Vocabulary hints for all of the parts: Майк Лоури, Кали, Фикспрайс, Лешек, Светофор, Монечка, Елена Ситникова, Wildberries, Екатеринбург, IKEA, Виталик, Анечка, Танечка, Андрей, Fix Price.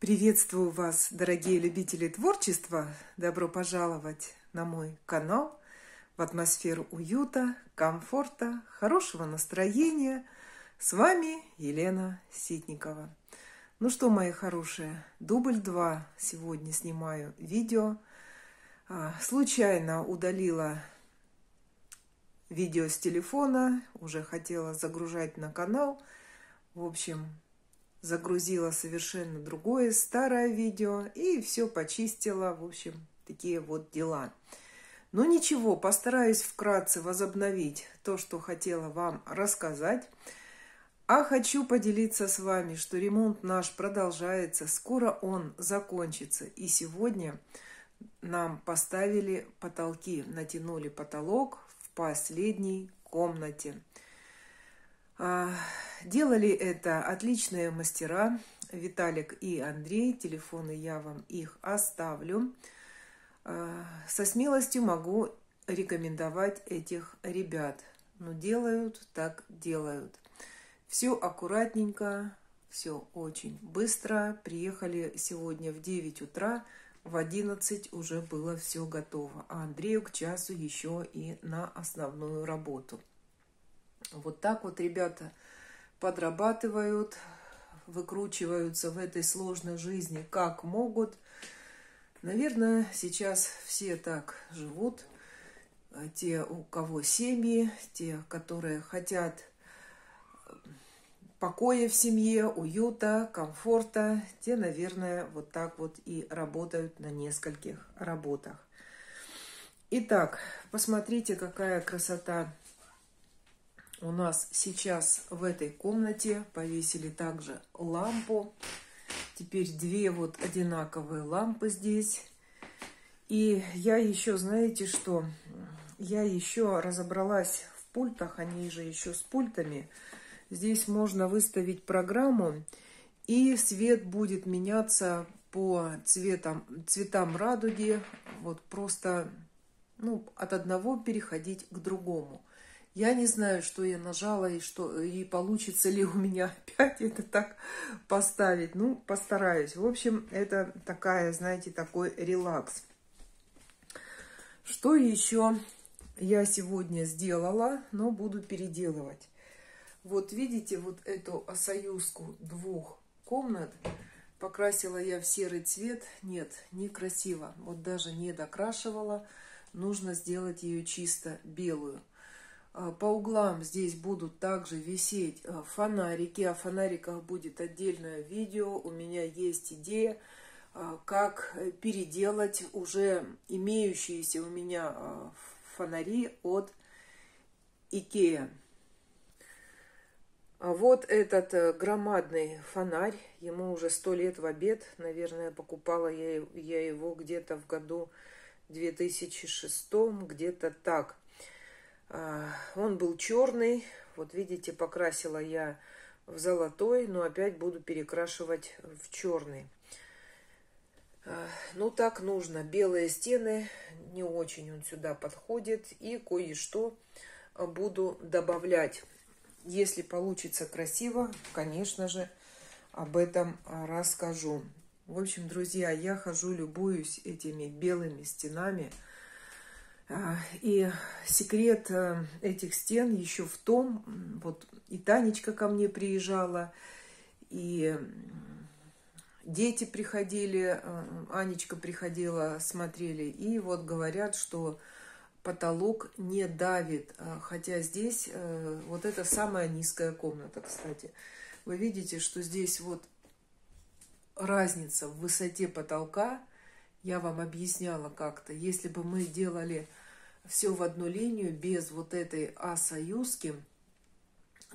Приветствую вас, дорогие любители творчества! Добро пожаловать на мой канал в атмосферу уюта, комфорта, хорошего настроения. С вами Елена Ситникова. Ну что, мои хорошие, дубль 2 сегодня снимаю видео. Случайно удалила видео с телефона, уже хотела загружать на канал. В общем, загрузила совершенно другое, старое видео, и все почистила. В общем, такие вот дела. Но ничего, постараюсь вкратце возобновить то, что хотела вам рассказать. А хочу поделиться с вами, что ремонт наш продолжается. Скоро он закончится. И сегодня нам поставили потолки, натянули потолок в последней комнате. Делали это отличные мастера Виталик и Андрей. Телефоны я вам их оставлю. Со смелостью могу рекомендовать этих ребят. Но делают так делают. Все аккуратненько, все очень быстро. Приехали сегодня в 9 утра. В 11 уже было все готово. А Андрею к часу еще и на основную работу. Вот так вот ребята подрабатывают, выкручиваются в этой сложной жизни как могут. Наверное, сейчас все так живут. Те, у кого семьи, те, которые хотят покоя в семье, уюта, комфорта, те, наверное, вот так вот и работают на нескольких работах. Итак, посмотрите, какая красота. У нас сейчас в этой комнате повесили также лампу. Теперь две вот одинаковые лампы здесь. И я еще, знаете что, я еще разобралась в пультах, они же еще с пультами. Здесь можно выставить программу, и свет будет меняться по цветам радуги. Вот просто, ну, от одного переходить к другому. Я не знаю, что я нажала и что и получится ли у меня опять это так поставить. Ну, постараюсь. В общем, это такая, знаете, такой релакс. Что еще я сегодня сделала, но буду переделывать. Вот видите, вот эту союзку двух комнат покрасила я в серый цвет. Нет, некрасиво. Вот даже не докрашивала. Нужно сделать ее чисто белую. По углам здесь будут также висеть фонарики. О фонариках будет отдельное видео. У меня есть идея, как переделать уже имеющиеся у меня фонари от IKEA. Вот этот громадный фонарь. Ему уже 100 лет в обед. Наверное, покупала я его где-то в году 2006, где-то так. Он был черный, вот видите, покрасила я в золотой, но опять буду перекрашивать в черный. Ну, так нужно. Белые стены, не очень он сюда подходит, и кое-что буду добавлять. Если получится красиво, конечно же, об этом расскажу. В общем, друзья, я хожу, любуюсь этими белыми стенами. И секрет этих стен еще в том, вот и Танечка ко мне приезжала, и дети приходили, Анечка приходила, смотрели, и вот говорят, что потолок не давит, хотя здесь вот это самая низкая комната, кстати. Вы видите, что здесь вот разница в высоте потолка. Я вам объясняла как-то, если бы мы делали все в одну линию, без вот этой союзки,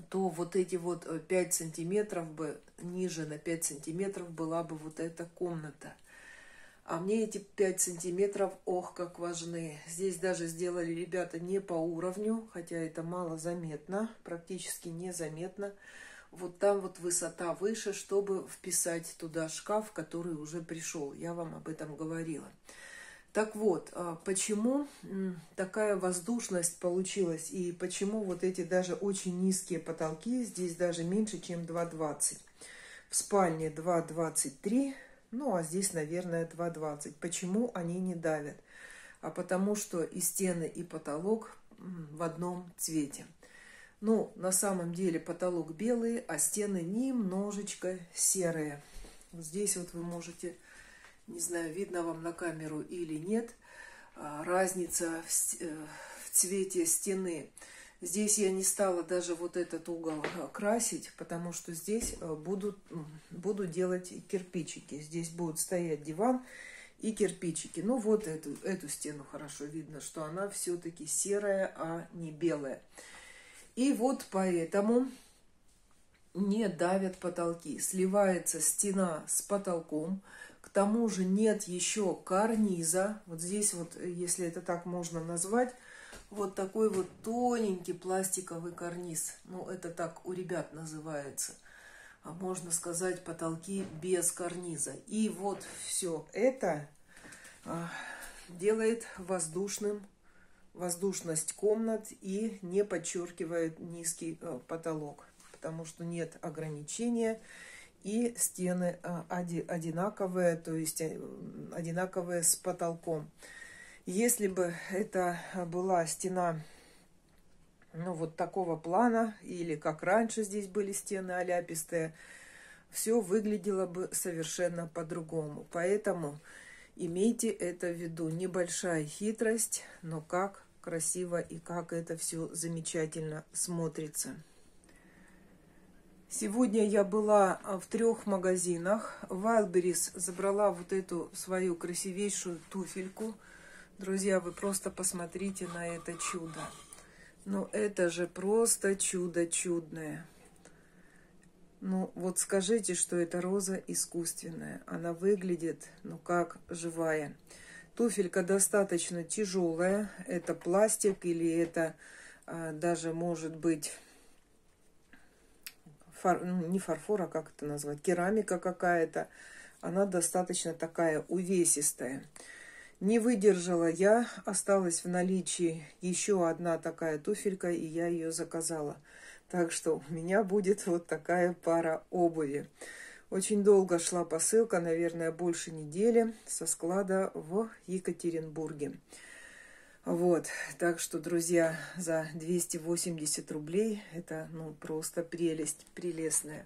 то вот эти вот 5 сантиметров бы, ниже на 5 сантиметров была бы вот эта комната. А мне эти 5 сантиметров, ох, как важны. Здесь даже сделали ребята не по уровню, хотя это мало заметно, практически незаметно. Вот там вот высота выше, чтобы вписать туда шкаф, который уже пришел. Я вам об этом говорила. Так вот, почему такая воздушность получилась и почему вот эти даже очень низкие потолки, здесь даже меньше, чем 2,20. В спальне 2,23, Ну, а здесь, наверное, 2,20. Почему они не давят? А потому что и стены, и потолок в одном цвете. Ну, на самом деле потолок белый, а стены немножечко серые. Здесь вот вы можете, не знаю, видно вам на камеру или нет, разница в цвете стены. Здесь я не стала даже вот этот угол красить, потому что здесь буду делать кирпичики. Здесь будут стоять диван и кирпичики. Ну вот эту стену хорошо видно, что она все-таки серая, а не белая. И вот поэтому не давят потолки. Сливается стена с потолком. К тому же нет еще карниза. Вот здесь вот, если это так можно назвать, вот такой вот тоненький пластиковый карниз. Ну, это так у ребят называется. А можно сказать, потолки без карниза. И вот все это делает воздушность комнат и не подчеркивает низкий потолок. Потому что нет ограничения. И стены одинаковые, то есть одинаковые с потолком. Если бы это была стена, ну, вот такого плана, или как раньше здесь были стены аляпистые, все выглядело бы совершенно по-другому. Поэтому имейте это в виду. Небольшая хитрость, но как красиво и как это все замечательно смотрится. Сегодня я была в 3 магазинах. В Wildberries забрала вот эту свою красивейшую туфельку. Друзья, вы просто посмотрите на это чудо. Ну, это же просто чудо чудное. Ну, вот скажите, что эта роза искусственная. Она выглядит, ну, как живая. Туфелька достаточно тяжелая. Это пластик или это даже может быть не фарфор, а как это назвать? Керамика какая-то. Она достаточно такая увесистая. Не выдержала я, осталась в наличии еще одна такая туфелька, и я ее заказала. Так что у меня будет вот такая пара обуви. Очень долго шла посылка, наверное, больше недели, со склада в Екатеринбурге. Вот, так что, друзья, за 280 рублей это, ну, просто прелесть, прелестная.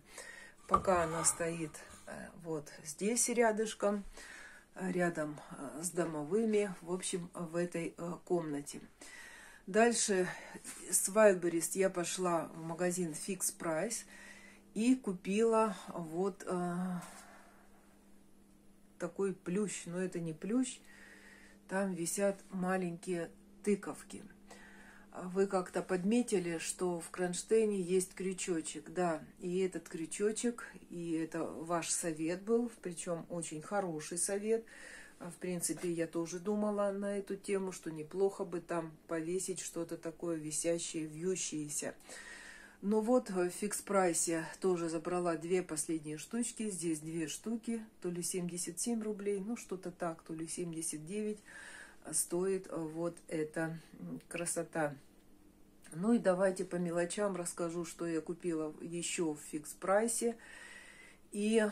Пока она стоит вот здесь рядышком, рядом с домовыми, в общем, в этой комнате. Дальше с Wildberries я пошла в магазин Fix Price и купила вот такой плющ, но это не плющ, там висят маленькие тыковки. Вы как-то подметили, что в кронштейне есть крючочек, да, и этот крючочек, и это ваш совет был, причем очень хороший совет. В принципе, я тоже думала на эту тему, что неплохо бы там повесить что-то такое висящее, вьющееся. Но вот в Fix Price я тоже забрала 2 последние штучки, здесь 2 штуки, то ли 77 рублей, ну что-то так, то ли 79 стоит вот эта красота. Ну и давайте по мелочам расскажу, что я купила еще в Fix Price. И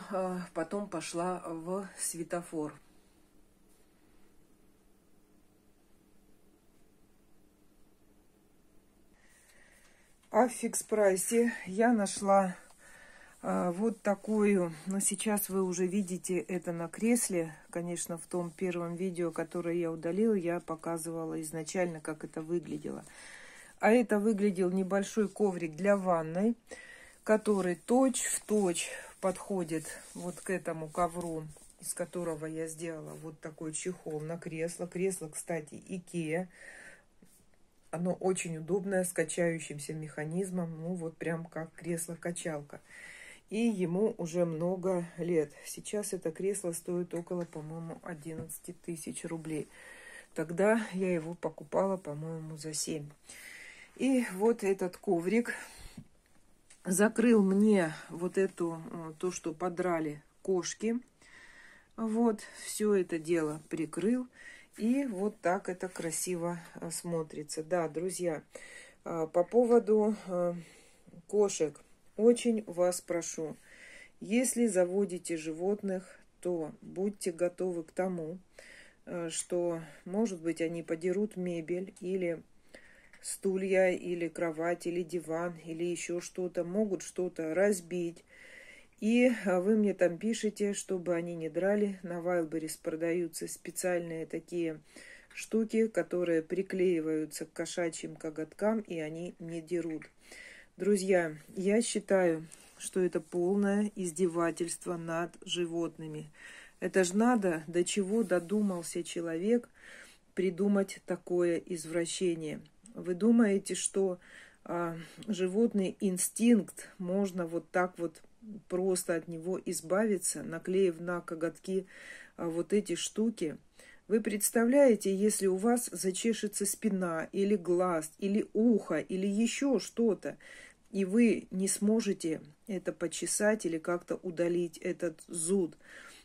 потом пошла в Светофор. А в Fix Price я нашла вот такую, но сейчас вы уже видите это на кресле. Конечно, в том первом видео, которое я удалила, я показывала изначально, как это выглядело. А это выглядел небольшой коврик для ванной, который точь-в-точь подходит вот к этому ковру, из которого я сделала вот такой чехол на кресло. Кресло, кстати, IKEA. Оно очень удобное, с качающимся механизмом. Ну, вот прям как кресло-качалка. И ему уже много лет. Сейчас это кресло стоит около, по-моему, 11 тысяч рублей. Тогда я его покупала, по-моему, за 7. И вот этот коврик закрыл мне вот эту, то, что подрали кошки. Вот, все это дело прикрыл. И вот так это красиво смотрится. Да, друзья, по поводу кошек. Очень вас прошу, если заводите животных, что будьте готовы к тому, что, может быть, они подерут мебель или стулья, или кровать, или диван, или еще что-то, могут что-то разбить. И вы мне там пишете, чтобы они не драли. На Wildberries продаются специальные такие штуки, которые приклеиваются к кошачьим коготкам, и они не дерут. Друзья, я считаю, что это полное издевательство над животными. Это ж надо, до чего додумался человек придумать такое извращение. Вы думаете, что животный инстинкт можно вот так вот просто от него избавиться, наклеив на коготки вот эти штуки? Вы представляете, если у вас зачешется спина, или глаз, или ухо, или еще что-то, и вы не сможете это почесать или как-то удалить этот зуд.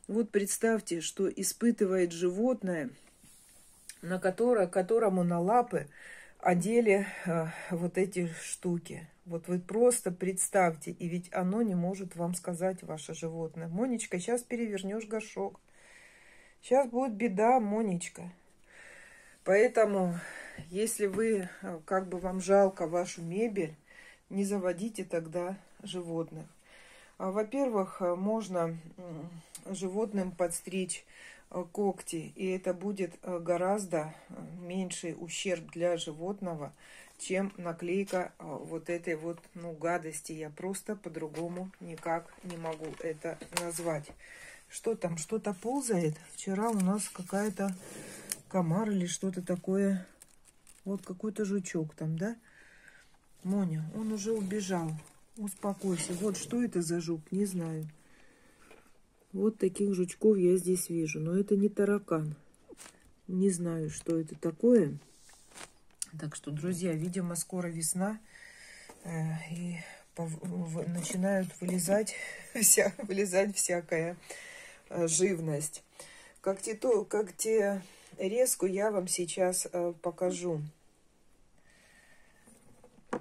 Вот представьте, что испытывает животное, на которому на лапы одели вот эти штуки. Вот вы просто представьте, и ведь оно не может вам сказать, ваше животное. Монечка, сейчас перевернешь горшок. Сейчас будет беда, Монечка. Поэтому, если вы, как бы вам жалко вашу мебель, не заводите тогда животных. Во-первых, можно животным подстричь когти, и это будет гораздо меньший ущерб для животного, чем наклейка вот этой вот, ну, гадости. Я просто по-другому никак не могу это назвать. Что там, что-то ползает? Вчера у нас какая-то комар или что-то такое. Вот какой-то жучок там, да? Моня, он уже убежал. Успокойся. Вот что это за жук, не знаю. Вот таких жучков я здесь вижу. Но это не таракан. Не знаю, что это такое. Так что, друзья, видимо, скоро весна. И начинают вылезать всякая живность. Когтерезку я вам сейчас покажу.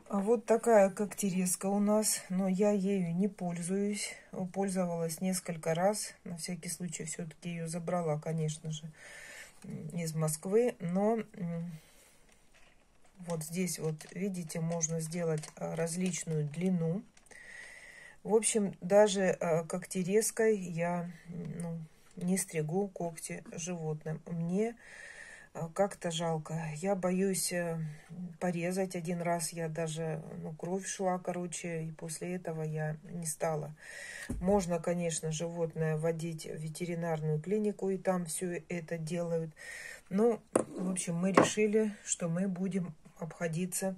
Вот такая когтерезка у нас, но я ею не пользуюсь. Пользовалась несколько раз. На всякий случай все-таки ее забрала, конечно же, из Москвы. Но вот здесь вот, видите, можно сделать различную длину. В общем, даже когтерезкой я не стригу когти животным. Мне как-то жалко. Я боюсь порезать. Один раз я даже, кровь шла, короче, и после этого я не стала. Можно, конечно, животное водить в ветеринарную клинику, и там все это делают. Но, в общем, мы решили, что мы будем обходиться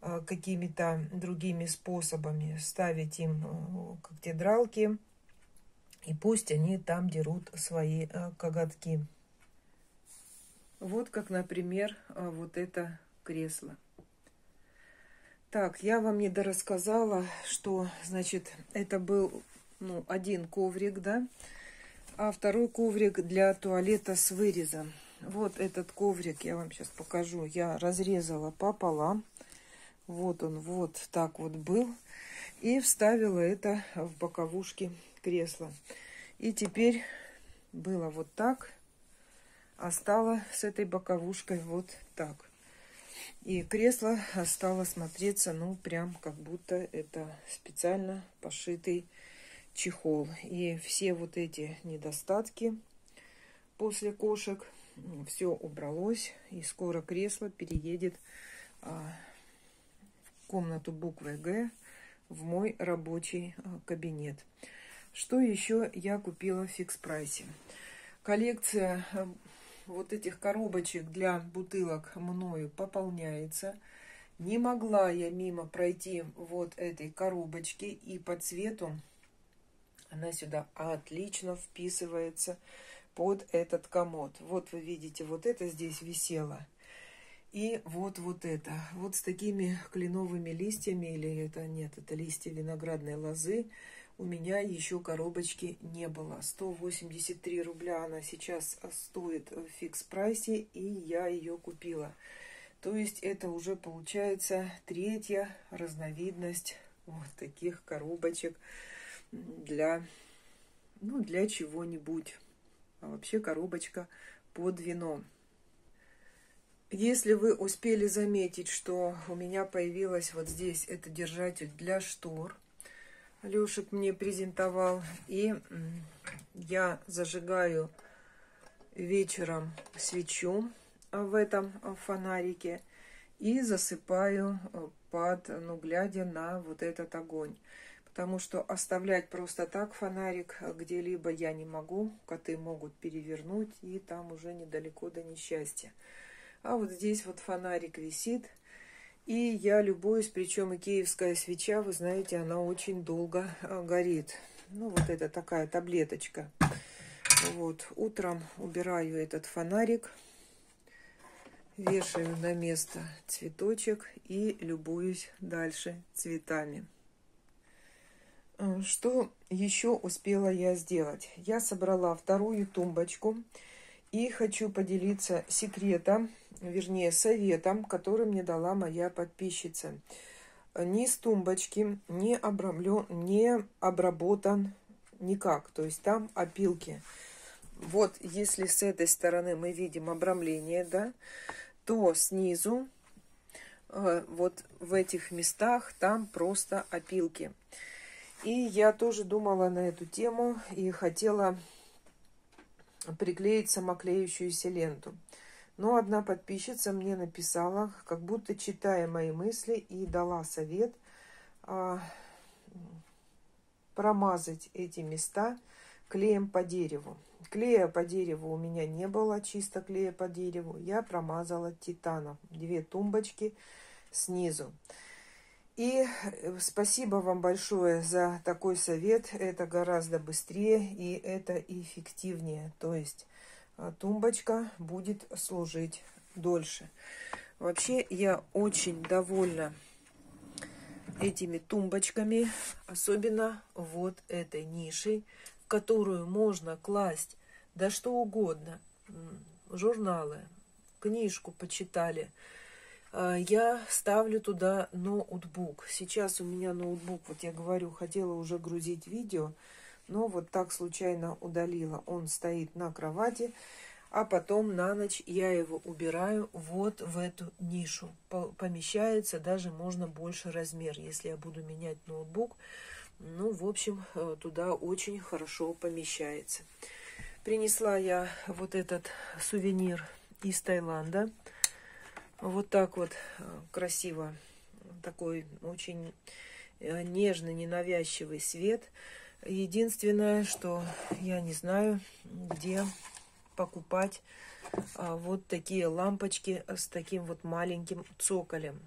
какими-то другими способами. Ставить им когтедралки, и пусть они там дерут свои коготки. Вот как, например, вот это кресло. Так, я вам недорассказала, что, значит, это был один коврик, да, а второй коврик для туалета с вырезом. Вот этот коврик, я вам сейчас покажу, я разрезала пополам. Вот он вот так вот был. И вставила это в боковушки кресла. И теперь было вот так. А стало с этой боковушкой вот так. И кресло стало смотреться, прям как будто это специально пошитый чехол. И все вот эти недостатки после кошек, все убралось. И скоро кресло переедет в комнату буквы «Г», в мой рабочий кабинет. Что еще я купила в Фикс Прайсе? Коллекция вот этих коробочек для бутылок мною пополняется. Не могла я мимо пройти вот этой коробочки. И по цвету она сюда отлично вписывается под этот комод. Вот вы видите, вот это здесь висело. И вот это. Вот с такими кленовыми листьями, или это нет, это листья виноградной лозы. У меня еще коробочки не было. 183 рубля она сейчас стоит в Фикс Прайсе, и я ее купила. То есть это уже получается третья разновидность вот таких коробочек для ну, для чего-нибудь. А вообще коробочка под вино. Если вы успели заметить, что у меня появилась вот здесь это держатель для штор. Лешек мне презентовал. И я зажигаю вечером свечу в этом фонарике и засыпаю под, ну, глядя на вот этот огонь. Потому что оставлять просто так фонарик где-либо я не могу. Коты могут перевернуть, и там уже недалеко до несчастья. А вот здесь вот фонарик висит. И я любуюсь, причем и киевская свеча, вы знаете, она очень долго горит. Ну, вот это такая таблеточка. Вот, утром убираю этот фонарик, вешаю на место цветочек и любуюсь дальше цветами. Что еще успела я сделать? Я собрала вторую тумбочку. И хочу поделиться секретом, вернее советом, который мне дала моя подписчица. Ни с тумбочки не обработан никак, то есть там опилки. Вот если с этой стороны мы видим обрамление, да, то снизу вот в этих местах там просто опилки. И я тоже думала на эту тему и хотела приклеить самоклеющуюся ленту. Но одна подписчица мне написала, как будто читая мои мысли, и дала совет промазать эти места клеем по дереву. Клея по дереву у меня не было, чисто клея по дереву. Я промазала титаном. Две тумбочки снизу. И спасибо вам большое за такой совет. Это гораздо быстрее и это эффективнее. То есть тумбочка будет служить дольше. Вообще я очень довольна этими тумбочками. Особенно вот этой нишей, в которую можно класть да что угодно. Журналы, книжку почитали. Я ставлю туда ноутбук. Сейчас у меня ноутбук, вот я говорю, хотела уже грузить видео, но вот так случайно удалила. Он стоит на кровати, а потом на ночь я его убираю вот в эту нишу. Помещается даже можно больше размер, если я буду менять ноутбук. Ну, в общем, туда очень хорошо помещается. Принесла я вот этот сувенир из Таиланда. Вот так вот красиво, такой очень нежный, ненавязчивый свет. Единственное, что я не знаю, где покупать вот такие лампочки с таким вот маленьким цоколем.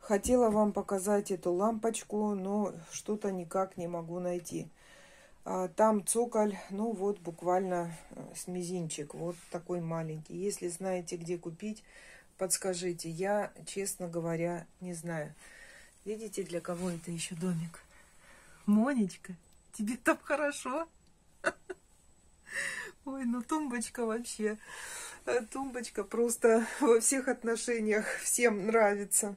Хотела вам показать эту лампочку, но что-то никак не могу найти. Там цоколь, ну вот буквально с мизинчик, вот такой маленький. Если знаете, где купить, подскажите. Я, честно говоря, не знаю. Видите, для кого это еще домик? Монечка, тебе там хорошо? Ой, ну тумбочка вообще. Тумбочка просто во всех отношениях всем нравится.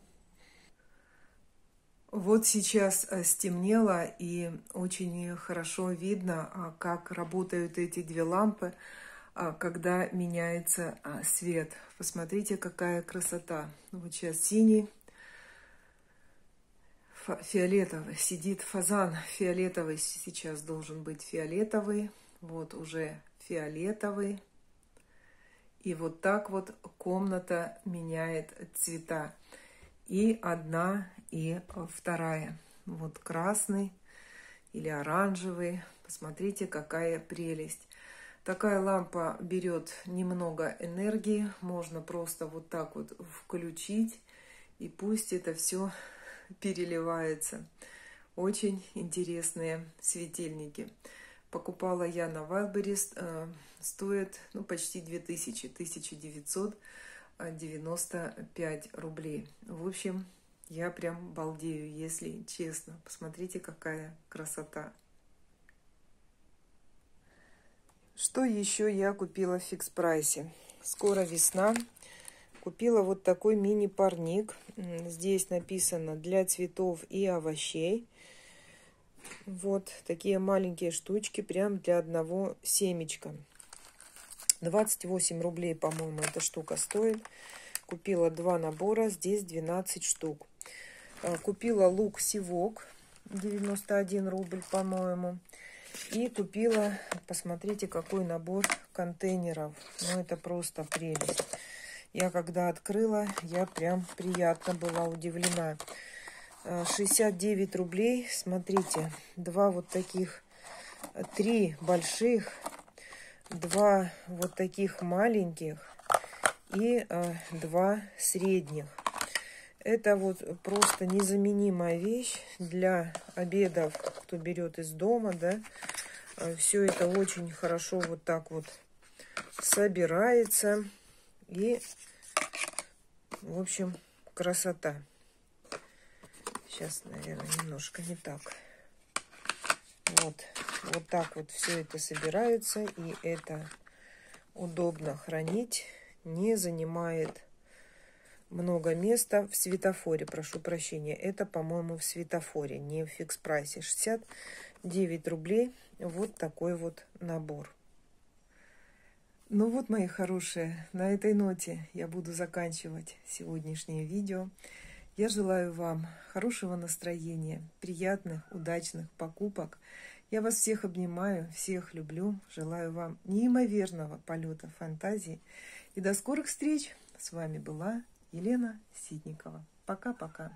Вот сейчас стемнело, и очень хорошо видно, как работают эти две лампы, когда меняется свет. Посмотрите, какая красота. Вот сейчас синий, фиолетовый. Сидит фазан фиолетовый. Сейчас должен быть фиолетовый. Вот уже фиолетовый. И вот так вот комната меняет цвета. И одна, и вторая. Вот красный или оранжевый. Посмотрите, какая прелесть. Такая лампа берет немного энергии. Можно просто вот так вот включить. И пусть это все переливается. Очень интересные светильники. Покупала я на Wildberries. Стоит, ну, почти 2000, 1900. 95 рублей. В общем, я прям балдею, если честно. Посмотрите, какая красота. Что еще я купила в Фикс Прайсе? Скоро весна. Купила вот такой мини-парник. Здесь написано «Для цветов и овощей». Вот такие маленькие штучки, прям для одного семечка. 28 рублей, по-моему, эта штука стоит. Купила 2 набора, здесь 12 штук. Купила лук-сивок, 91 рубль, по-моему. И купила, посмотрите, какой набор контейнеров. Ну, это просто прелесть. Я когда открыла, я прям приятно была удивлена. 69 рублей, смотрите, 2 вот таких, 3 больших, 2 вот таких маленьких и 2 средних. Это вот просто незаменимая вещь для обедов, кто берет из дома, да. Все это очень хорошо вот так вот собирается. И, в общем, красота. Сейчас, наверное, немножко не так. Вот. Вот так вот все это собирается. И это удобно хранить. Не занимает много места. В Светофоре, прошу прощения. Это, по-моему, в Светофоре, не в Фикс Прайсе. 69 рублей. Вот такой вот набор. Ну вот, мои хорошие, на этой ноте я буду заканчивать сегодняшнее видео. Я желаю вам хорошего настроения, приятных, удачных покупок. Я вас всех обнимаю, всех люблю. Желаю вам неимоверного полета фантазии. И до скорых встреч. С вами была Елена Ситникова. Пока-пока.